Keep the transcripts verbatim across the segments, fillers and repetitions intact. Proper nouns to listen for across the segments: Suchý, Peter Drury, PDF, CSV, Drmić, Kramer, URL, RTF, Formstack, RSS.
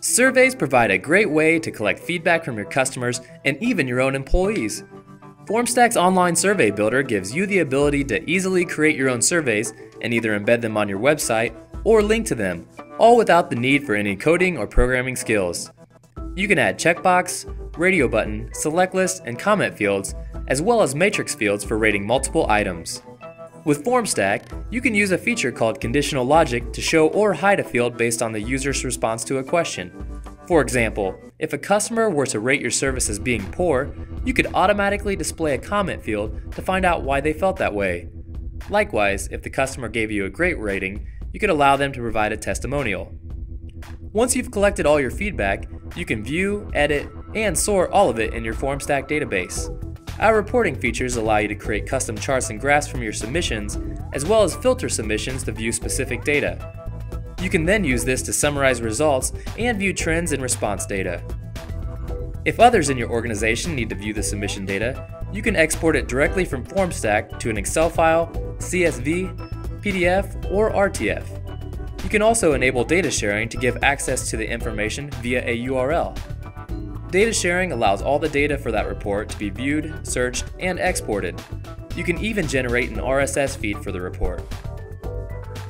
Surveys provide a great way to collect feedback from your customers and even your own employees. Formstack's online survey builder gives you the ability to easily create your own surveys and either embed them on your website or link to them, all without the need for any coding or programming skills. You can add checkbox, radio button, select list, and comment fields, as well as matrix fields for rating multiple items. With Formstack, you can use a feature called conditional logic to show or hide a field based on the user's response to a question. For example, if a customer were to rate your service as being poor, you could automatically display a comment field to find out why they felt that way. Likewise, if the customer gave you a great rating, you could allow them to provide a testimonial. Once you've collected all your feedback, you can view, edit, and sort all of it in your Formstack database. Our reporting features allow you to create custom charts and graphs from your submissions, as well as filter submissions to view specific data. You can then use this to summarize results and view trends and response data. If others in your organization need to view the submission data, you can export it directly from Formstack to an Excel file, C S V, P D F, or R T F. You can also enable data sharing to give access to the information via a U R L. Data sharing allows all the data for that report to be viewed, searched, and exported. You can even generate an R S S feed for the report.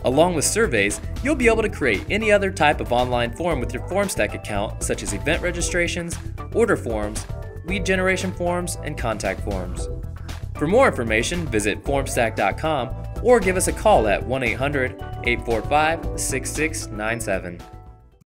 Along with surveys, you'll be able to create any other type of online form with your Formstack account, such as event registrations, order forms, lead generation forms, and contact forms. For more information, visit formstack dot com or give us a call at one eight hundred, eight four five, six six nine seven.